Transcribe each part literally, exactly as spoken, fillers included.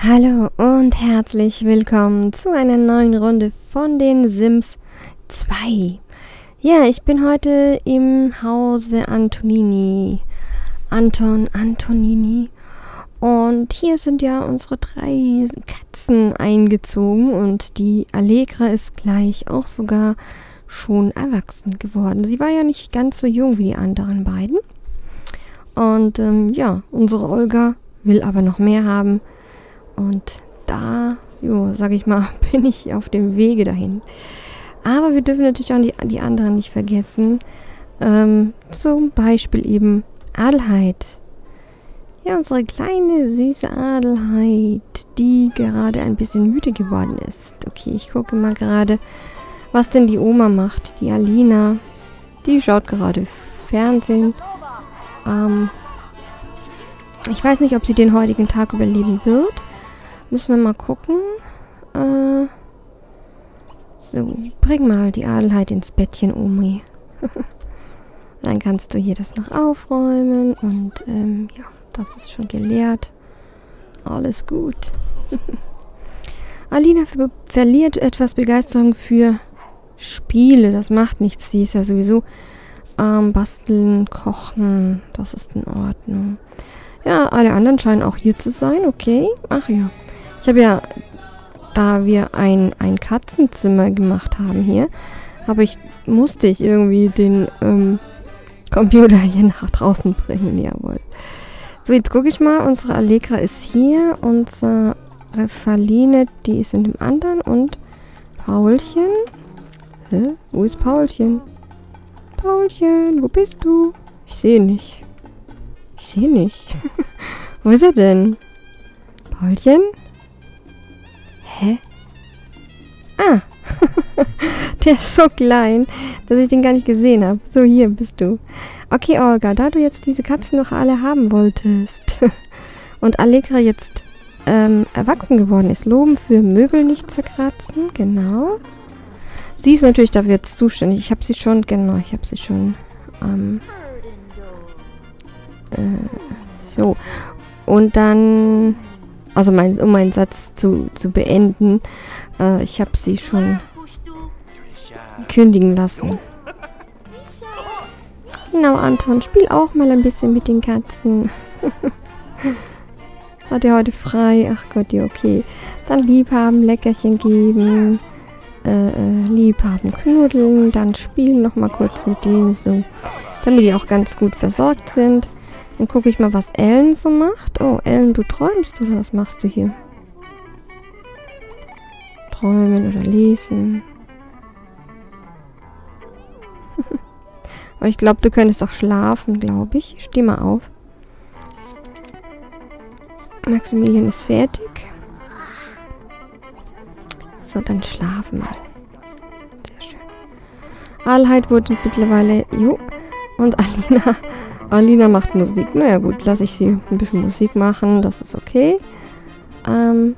Hallo und herzlich willkommen zu einer neuen Runde von den Sims zwei. Ja, ich bin heute im Hause Antonini. Anton Antonini. Und hier sind ja unsere drei Katzen eingezogen und die Allegra ist gleich auch sogar schon erwachsen geworden. Sie war ja nicht ganz so jung wie die anderen beiden. Und ähm, ja, unsere Olga will aber noch mehr haben. Und da, jo, sag ich mal, bin ich auf dem Wege dahin. Aber wir dürfen natürlich auch die, die anderen nicht vergessen. Ähm, zum Beispiel eben Adelheid. Ja, unsere kleine, süße Adelheid, die gerade ein bisschen müde geworden ist. Okay, ich gucke mal gerade, was denn die Oma macht. Die Alina, die schaut gerade Fernsehen. Ähm, ich weiß nicht, ob sie den heutigen Tag überleben wird. Müssen wir mal gucken. Äh, so, bring mal die Adelheid ins Bettchen, Omi. Dann kannst du hier das noch aufräumen. Und ähm, ja, das ist schon geleert. Alles gut. Alina ver verliert etwas Begeisterung für Spiele. Das macht nichts. Sie ist ja sowieso ähm, basteln, kochen. Das ist in Ordnung. Ja, alle anderen scheinen auch hier zu sein. Okay. Ach ja. Ich habe ja, da wir ein, ein Katzenzimmer gemacht haben hier, habe ich, musste ich irgendwie den ähm, Computer hier nach draußen bringen, jawohl. So, jetzt gucke ich mal, unsere Allegra ist hier, unsere Faline, die ist in dem anderen und Paulchen. Hä? Wo ist Paulchen? Paulchen, wo bist du? Ich sehe nicht. Ich sehe nicht. Wo ist er denn? Paulchen? Hä? Ah! Der ist so klein, dass ich den gar nicht gesehen habe. So, hier bist du. Okay, Olga, da du jetzt diese Katzen noch alle haben wolltest und Allegra jetzt ähm, erwachsen geworden ist, loben für Möbel nicht zerkratzen, genau. Sie ist natürlich dafür jetzt zuständig. Ich habe sie schon, genau, ich habe sie schon, ähm, äh, so. Und dann... Also mein, um meinen Satz zu, zu beenden, äh, ich habe sie schon kündigen lassen. Genau, Anton, spiel auch mal ein bisschen mit den Katzen. Hat er heute frei? Ach Gott, ja, okay. Dann liebhaben, Leckerchen geben, äh, äh, liebhaben, knuddeln, dann spielen nochmal kurz mit denen, so, damit die auch ganz gut versorgt sind. Dann gucke ich mal, was Ellen so macht. Oh, Ellen, du träumst oder was machst du hier? Träumen oder lesen. Aber ich glaube, du könntest auch schlafen, glaube ich. Steh mal auf. Maximilian ist fertig. So, dann schlafen mal. Sehr schön. Adelheid wurde mittlerweile... Jo. Und Alina... Alina macht Musik. Naja gut, lasse ich sie ein bisschen Musik machen. Das ist okay. Ähm,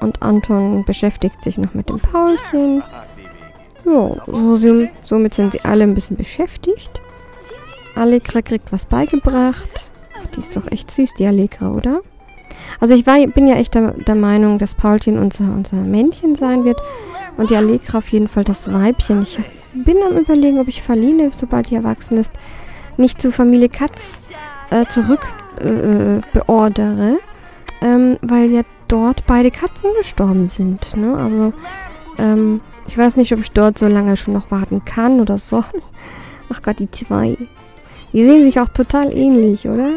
und Anton beschäftigt sich noch mit dem Paulchen. Ja, so sind, somit sind sie alle ein bisschen beschäftigt. Allegra kriegt was beigebracht. Ach, die ist doch echt süß, die Allegra, oder? Also ich war, bin ja echt der, der Meinung, dass Paulchen unser, unser Männchen sein wird. Und die Allegra auf jeden Fall das Weibchen. Ich bin am Überlegen, ob ich Faline, sobald die erwachsen ist, nicht zur Familie Katz äh, zurück äh, beordere, ähm, weil ja dort beide Katzen gestorben sind. Ne? Also, ähm, ich weiß nicht, ob ich dort so lange schon noch warten kann oder soll. Ach Gott, die zwei. Die sehen sich auch total ähnlich, oder?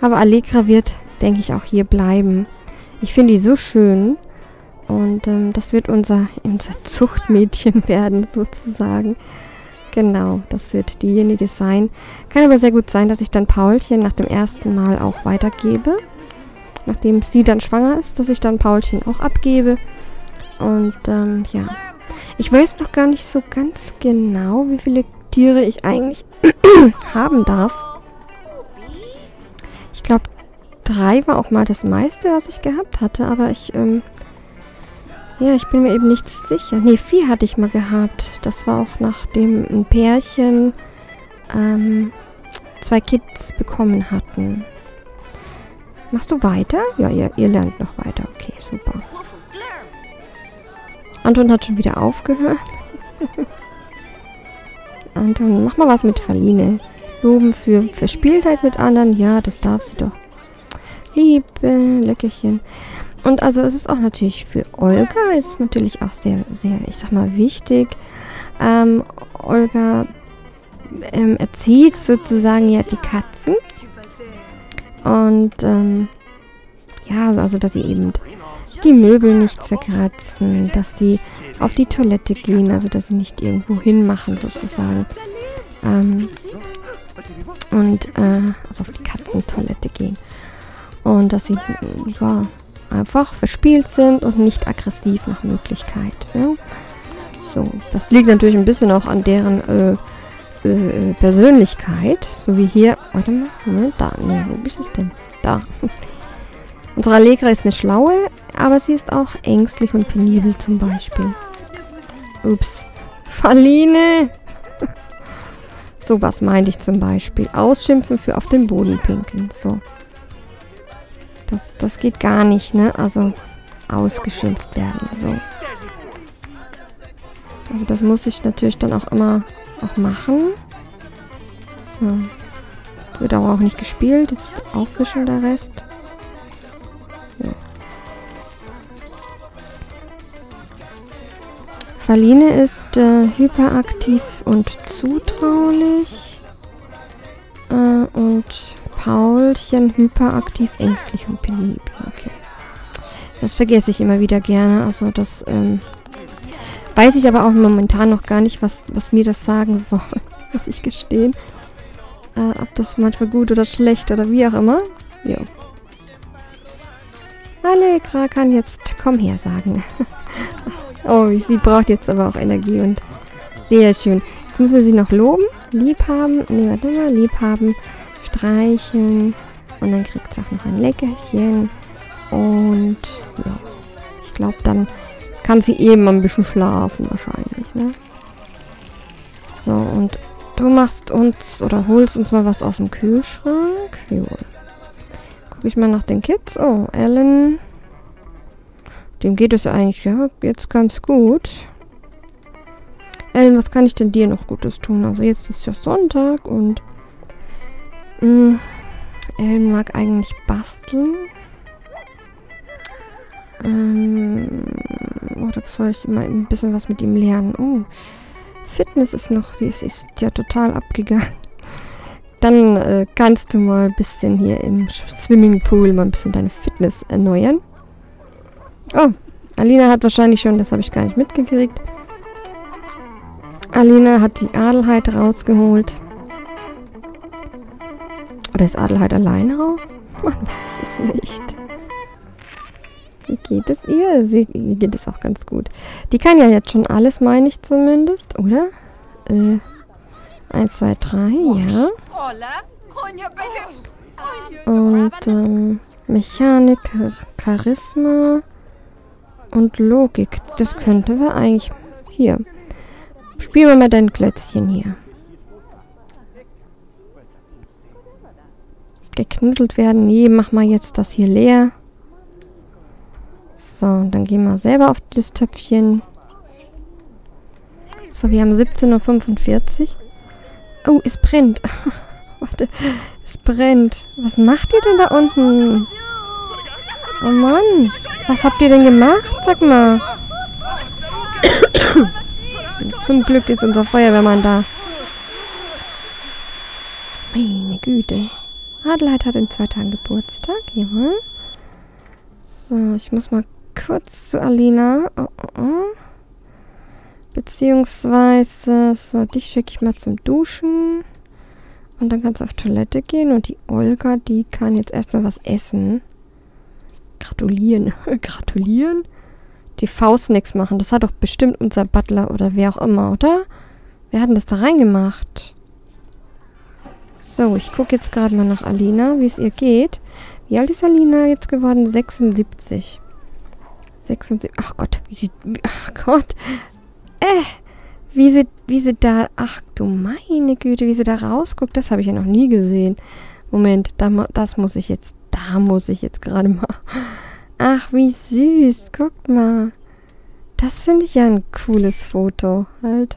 Aber Allegra wird, denke ich, auch hier bleiben. Ich finde die so schön. Und ähm, das wird unser, unser Zuchtmädchen werden, sozusagen. Genau, das wird diejenige sein. Kann aber sehr gut sein, dass ich dann Paulchen nach dem ersten Mal auch weitergebe. Nachdem sie dann schwanger ist, dass ich dann Paulchen auch abgebe. Und ähm, ja. Ich weiß noch gar nicht so ganz genau, wie viele Tiere ich eigentlich haben darf. Ich glaube, drei war auch mal das meiste, was ich gehabt hatte. Aber ich, ähm, ja, ich bin mir eben nicht sicher. Ne, vier hatte ich mal gehabt. Das war auch nachdem ein Pärchen ähm, zwei Kids bekommen hatten. Machst du weiter? Ja, ihr, ihr lernt noch weiter. Okay, super. Anton hat schon wieder aufgehört. Anton, mach mal was mit Faline. Loben für Verspieltheit mit anderen. Ja, das darf sie doch. Liebe Leckerchen. Und also es ist auch natürlich für Olga, ist natürlich auch sehr, sehr, ich sag mal, wichtig. Ähm, Olga ähm, erzieht sozusagen ja die Katzen. Und ähm, ja, also dass sie eben die Möbel nicht zerkratzen, dass sie auf die Toilette gehen, also dass sie nicht irgendwo hinmachen sozusagen. Ähm, und äh, also auf die Katzentoilette gehen. Und dass sie ja, einfach verspielt sind und nicht aggressiv nach Möglichkeit. Ja. So, das liegt natürlich ein bisschen auch an deren äh, äh, Persönlichkeit. So wie hier. Warte mal, Moment, da. Nee, wo ist es denn? Da. Unsere Allegra ist eine Schlaue, aber sie ist auch ängstlich und penibel zum Beispiel. Ups. Faline! So was meinte ich zum Beispiel. Ausschimpfen für auf den Boden pinkeln. So. Das, das geht gar nicht, ne? Also ausgeschimpft werden. So. Also das muss ich natürlich dann auch immer auch machen. So. Wird aber auch nicht gespielt. Das ist aufwischen der Rest. So. Faline ist äh, hyperaktiv und zutraulich. Äh, und Paulchen hyperaktiv, ängstlich und penibel. Okay. Das vergesse ich immer wieder gerne. Also das ähm, weiß ich aber auch momentan noch gar nicht, was, was mir das sagen soll. Muss ich gestehen. Äh, ob das manchmal gut oder schlecht oder wie auch immer. Jo. Allegra kann jetzt komm her sagen. Oh, sie braucht jetzt aber auch Energie und sehr schön. Jetzt müssen wir sie noch loben. Liebhaben. Nee, warte mal. Liebhaben. Streicheln. Und dann kriegt sie auch noch ein Leckerchen. Und ja, ich glaube, dann kann sie eben ein bisschen schlafen wahrscheinlich, ne? So, und du machst uns oder holst uns mal was aus dem Kühlschrank. Jo. Guck ich mal nach den Kids. Oh, Ellen. Dem geht es eigentlich, ja, jetzt ganz gut. Ellen, was kann ich denn dir noch Gutes tun? Also jetzt ist ja Sonntag und mh, Ellen mag eigentlich basteln. Ähm, oder soll ich mal ein bisschen was mit ihm lernen? Oh, Fitness ist noch, die ist, ist ja total abgegangen. Dann äh, kannst du mal ein bisschen hier im Swimmingpool mal ein bisschen deine Fitness erneuern. Oh, Alina hat wahrscheinlich schon, das habe ich gar nicht mitgekriegt. Alina hat die Adelheid rausgeholt. Oder ist Adelheid allein raus? Man weiß es nicht. Wie geht es ihr? Sie geht es auch ganz gut. Die kann ja jetzt schon alles, meine ich zumindest, oder? Äh, eins, zwei, drei, ja. Und ähm, Mechanik, Charisma und Logik. Das könnten wir eigentlich... Hier. Spielen wir mal dein Klötzchen hier. Geknuddelt werden. Nee, mach mal jetzt das hier leer. So, und dann gehen wir selber auf das Töpfchen. So, wir haben siebzehn Uhr fünfundvierzig. Oh, es brennt. Warte, es brennt. Was macht ihr denn da unten? Oh Mann, was habt ihr denn gemacht? Sag mal. Zum Glück ist unser Feuerwehrmann da. Meine Güte. Adelheid hat in zwei Tagen Geburtstag. Jawohl. So, ich muss mal kurz zu Alina. Oh, oh, oh. Beziehungsweise, so, dich schicke ich mal zum Duschen. Und dann kannst du auf Toilette gehen. Und die Olga, die kann jetzt erstmal was essen. Gratulieren. Gratulieren? Die Faust nix machen. Das hat doch bestimmt unser Butler oder wer auch immer, oder? Wir hatten das da reingemacht. So, ich gucke jetzt gerade mal nach Alina, wie es ihr geht. Wie alt ist Alina jetzt geworden? sechsundsiebzig. sechsundsiebzig. Ach Gott, wie sie... Ach Gott. Äh, wie sie, wie sie da... Ach du meine Güte, wie sie da rausguckt. Das habe ich ja noch nie gesehen. Moment, da, das muss ich jetzt... Da Da muss ich jetzt gerade mal... Ach, wie süß. Guckt mal. Das finde ich ja ein cooles Foto. Halt.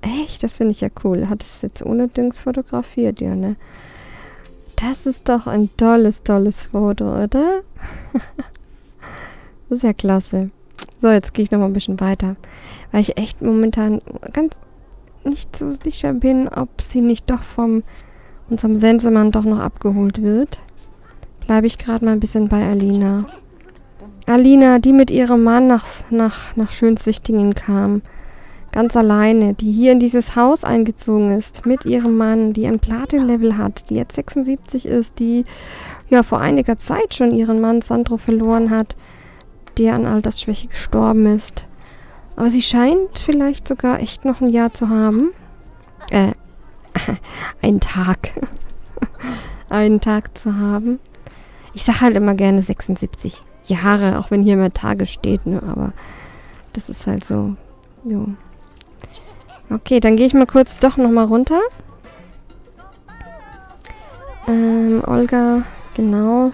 Echt, das finde ich ja cool. Hat es jetzt ohne Dings fotografiert, ja, ne? Das ist doch ein tolles, tolles Foto, oder? Das ist ja klasse. So, jetzt gehe ich nochmal ein bisschen weiter. Weil ich echt momentan ganz nicht so sicher bin, ob sie nicht doch vom unserem Sensemann doch noch abgeholt wird. Bleibe ich gerade mal ein bisschen bei Alina. Alina, die mit ihrem Mann nach, nach, nach Schönsichtingen kam. Ganz alleine. Die hier in dieses Haus eingezogen ist. Mit ihrem Mann, die ein Platin-Level hat. Die jetzt sechsundsiebzig ist. Die ja vor einiger Zeit schon ihren Mann Sandro verloren hat. Der an Altersschwäche gestorben ist. Aber sie scheint vielleicht sogar echt noch ein Jahr zu haben. Äh, einen Tag. einen Tag zu haben. Ich sage halt immer gerne sechsundsiebzig Jahre, auch wenn hier immer Tage steht, ne? Aber das ist halt so. Jo. Okay, dann gehe ich mal kurz doch nochmal runter. Ähm, Olga, genau.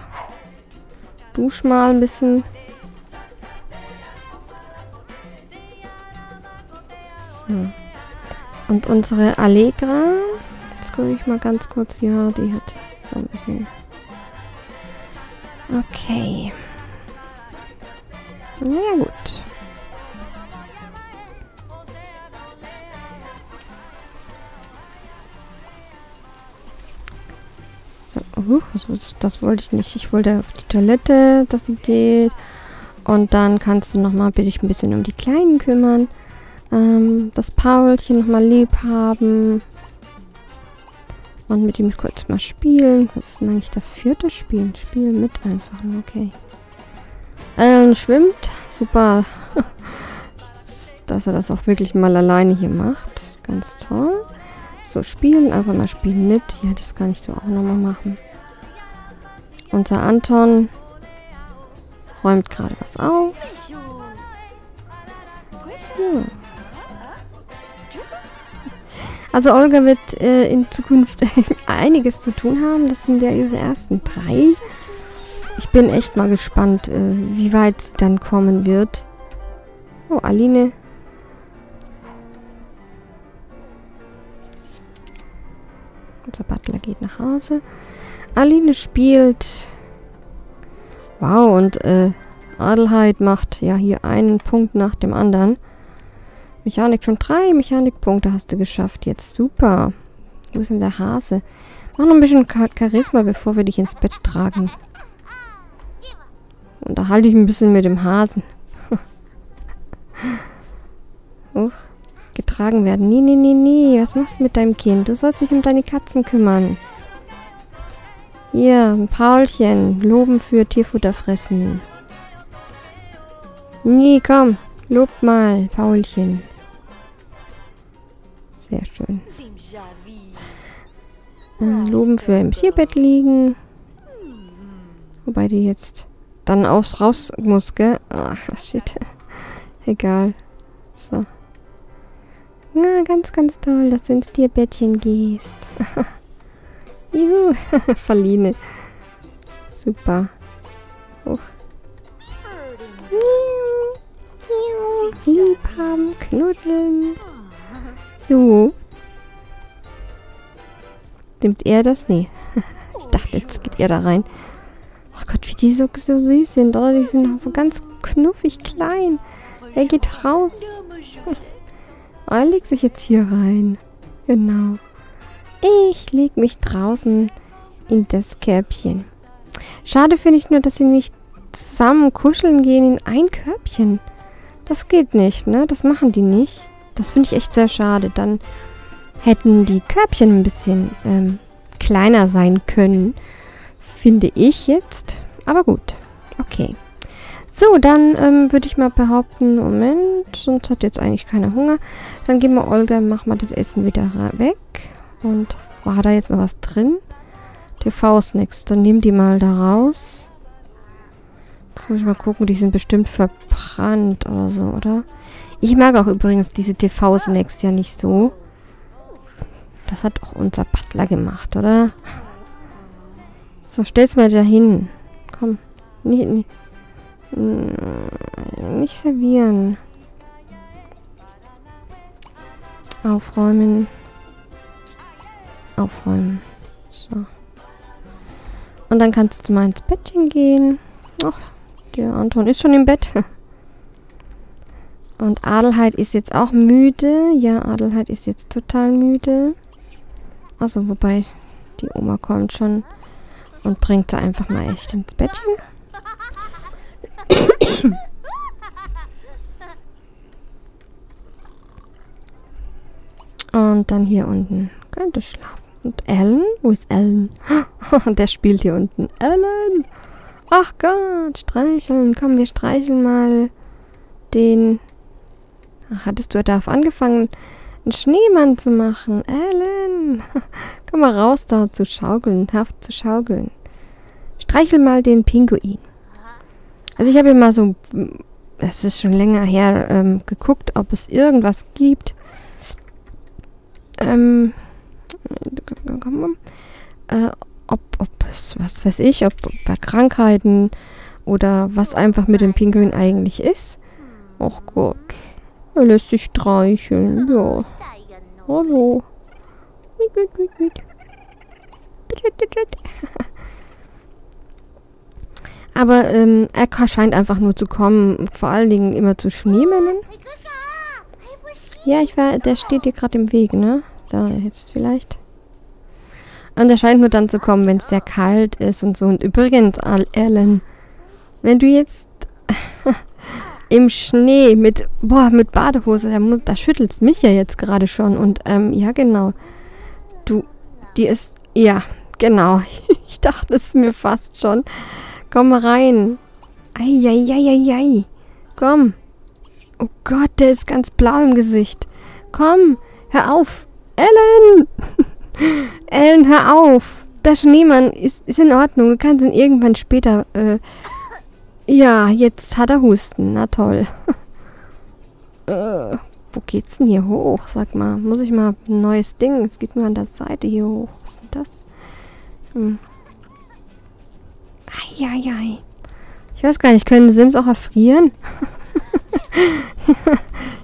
Dusch mal ein bisschen. So. Und unsere Allegra. Jetzt gucke ich mal ganz kurz. Ja, die hat so ein bisschen... Okay. Na gut. So, uh, das, das wollte ich nicht. Ich wollte auf die Toilette, dass sie geht. Und dann kannst du nochmal bitte dich ein bisschen um die Kleinen kümmern. Ähm, das Paulchen nochmal lieb haben. Und mit ihm kurz mal spielen. Das ist eigentlich das vierte Spielen. Spiel mit einfach. Okay. Alan schwimmt. Super. Dass er das auch wirklich mal alleine hier macht. Ganz toll. So, spielen. Einfach mal spielen mit. Ja, das kann ich so auch nochmal machen. Unser Anton räumt gerade was auf. Ja. Also Olga wird äh, in Zukunft einiges zu tun haben. Das sind ja ihre ersten drei. Ich bin echt mal gespannt, äh, wie weit es dann kommen wird. Oh, Aline. Unser Butler geht nach Hause. Aline spielt. Wow, und äh, Adelheid macht ja hier einen Punkt nach dem anderen. Mechanik schon drei Mechanikpunkte hast du geschafft. Jetzt super. Wo ist denn der Hase? Mach noch ein bisschen Charisma, bevor wir dich ins Bett tragen. Unterhalte dich ein bisschen mit dem Hasen. Uch. Getragen werden. Nee, nee, nee, nee. Was machst du mit deinem Kind? Du sollst dich um deine Katzen kümmern. Hier, ein Paulchen. Loben für Tierfutter fressen. Nee, komm. Lob mal, Paulchen. Sehr schön. Äh, loben für im Tierbett liegen. Wobei die jetzt dann auch raus muss, gell? Ach, shit. Egal. So. Na, ganz, ganz toll, dass du ins Tierbettchen gehst. Juhu. Faline. Super. Hoch. Lieb haben, knuddeln. So. Nimmt er das? Nee. Ich dachte, jetzt geht er da rein. Oh Gott, wie die so, so süß sind, oder? Die sind auch so ganz knuffig klein. Er geht raus. Oh, er legt sich jetzt hier rein. Genau. Ich leg mich draußen in das Körbchen. Schade finde ich nur, dass sie nicht zusammen kuscheln gehen in ein Körbchen. Das geht nicht, ne? Das machen die nicht. Das finde ich echt sehr schade. Dann hätten die Körbchen ein bisschen ähm, kleiner sein können. Finde ich jetzt. Aber gut. Okay. So, dann ähm, würde ich mal behaupten, Moment, sonst hat jetzt eigentlich keiner Hunger. Dann gehen wir Olga, machen wir das Essen wieder weg. Und war da jetzt noch was drin? T V-Snacks. Dann nehmen die mal da raus. Jetzt muss ich mal gucken, die sind bestimmt verbrannt oder so, oder? Ich mag auch übrigens diese T V-Snacks ja nicht so. Das hat auch unser Butler gemacht, oder? So, stell's mal da hin. Komm. Nee, nee. Nicht servieren. Aufräumen. Aufräumen. So. Und dann kannst du mal ins Bettchen gehen. Ach, der Anton ist schon im Bett. Und Adelheid ist jetzt auch müde. Ja, Adelheid ist jetzt total müde. Also, wobei, die Oma kommt schon und bringt da einfach mal echt ins Bettchen. Und dann hier unten könnte schlafen. Und Ellen? Wo ist Ellen? Der spielt hier unten. Ellen! Ach Gott, streicheln. Komm, wir streicheln mal den... Ach, hattest du darauf angefangen, einen Schneemann zu machen? Ellen! Komm mal raus da zu schaukeln, haft zu schaukeln. Streichel mal den Pinguin. Also ich habe mal so... Es ist schon länger her, ähm, geguckt, ob es irgendwas gibt. Ähm... Äh, ob, ob, was weiß ich, ob, ob bei Krankheiten oder was einfach mit dem Pinguin eigentlich ist. Ach Gott, er lässt sich streicheln, ja. Hallo. Aber ähm, er scheint einfach nur zu kommen, vor allen Dingen immer zu Schneemännern. Ja, ich war, der steht hier gerade im Weg, ne? Da, jetzt vielleicht. Und er scheint nur dann zu kommen, wenn es sehr kalt ist und so. Und übrigens, Ellen, wenn du jetzt im Schnee mit, boah, mit Badehose, da, da schüttelst mich ja jetzt gerade schon. Und, ähm, ja, genau. Du, die ist, ja, genau. Ich dachte es mir fast schon. Komm mal rein. Eieieiei. Komm. Oh Gott, der ist ganz blau im Gesicht. Komm, hör auf. Ellen! Ellen, hör auf! Der Schneemann ist, ist in Ordnung. Du kannst ihn irgendwann später... Äh, ja, jetzt hat er Husten. Na toll. äh, wo geht's denn hier hoch? Sag mal, muss ich mal ein neues Ding? Es geht nur an der Seite hier hoch. Was ist denn das? Hm. Eieiei. Ich weiß gar nicht, können Sims auch erfrieren?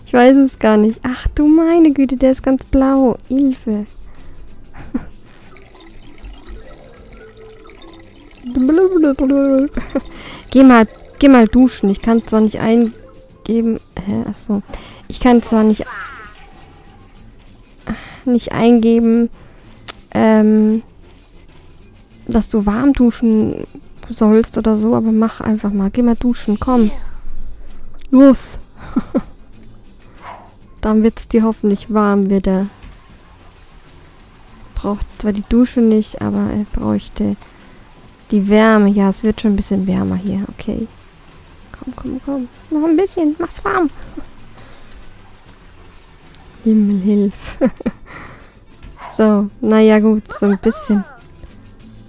Ich weiß es gar nicht. Ach du meine Güte, der ist ganz blau. Hilfe. Geh mal, geh mal duschen. Ich kann zwar nicht eingeben. Hä? Achso. Ich kann zwar nicht nicht eingeben, ähm, dass du warm duschen sollst oder so, aber mach einfach mal. Geh mal duschen, komm. Los. Dann wird es dir hoffentlich warm wieder. Braucht zwar die Dusche nicht, aber er bräuchte die Wärme. Ja, es wird schon ein bisschen wärmer hier. Okay. Komm, komm, komm. Noch ein bisschen. Mach's warm. Himmel, hilf. So, naja gut. So ein bisschen.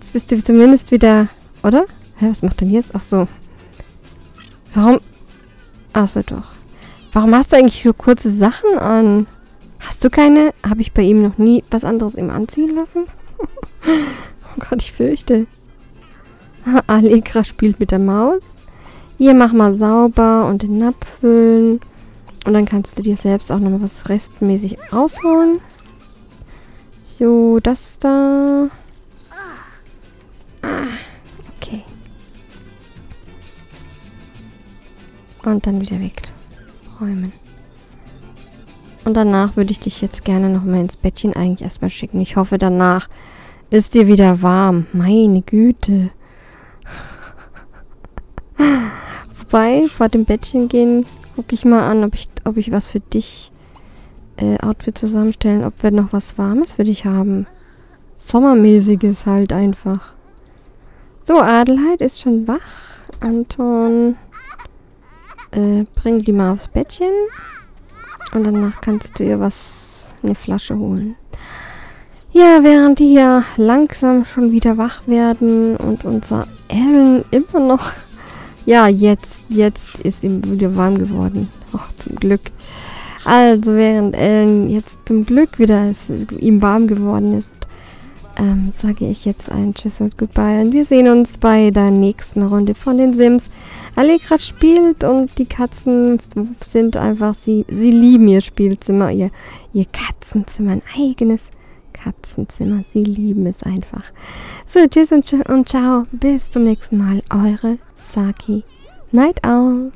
Jetzt bist du zumindest wieder... Oder? Hä, was macht denn jetzt? Ach so. Warum? Ach so, doch. Warum hast du eigentlich so kurze Sachen an? Hast du keine? Habe ich bei ihm noch nie was anderes ihm anziehen lassen? Oh Gott, ich fürchte. Allegra spielt mit der Maus. Hier, mach mal sauber und den Napf füllen. Und dann kannst du dir selbst auch nochmal was restmäßig rausholen. So, das da. Ah, okay. Und dann wieder weg. Räumen. Und danach würde ich dich jetzt gerne noch mal ins Bettchen eigentlich erstmal schicken. Ich hoffe, danach ist dir wieder warm. Meine Güte. Wobei, vor dem Bettchen gehen, gucke ich mal an, ob ich, ob ich was für dich, äh, Outfit zusammenstellen, ob wir noch was Warmes für dich haben. Sommermäßiges halt einfach. So, Adelheid ist schon wach. Anton... Äh, bring die mal aufs Bettchen. Und danach kannst du ihr was, eine Flasche holen. Ja, während die ja langsam schon wieder wach werden und unser Ellen immer noch... Ja, jetzt, jetzt ist ihm wieder warm geworden. Och, zum Glück. Also, während Ellen jetzt zum Glück wieder ist, ihm warm geworden ist, ähm, sage ich jetzt ein Tschüss und Goodbye. Und wir sehen uns bei der nächsten Runde von den Sims. Allegra spielt und die Katzen sind einfach, sie, sie lieben ihr Spielzimmer, ihr, ihr Katzenzimmer, ein eigenes Katzenzimmer. Sie lieben es einfach. So, tschüss und, und ciao. Bis zum nächsten Mal. Eure Saki. Night Owl.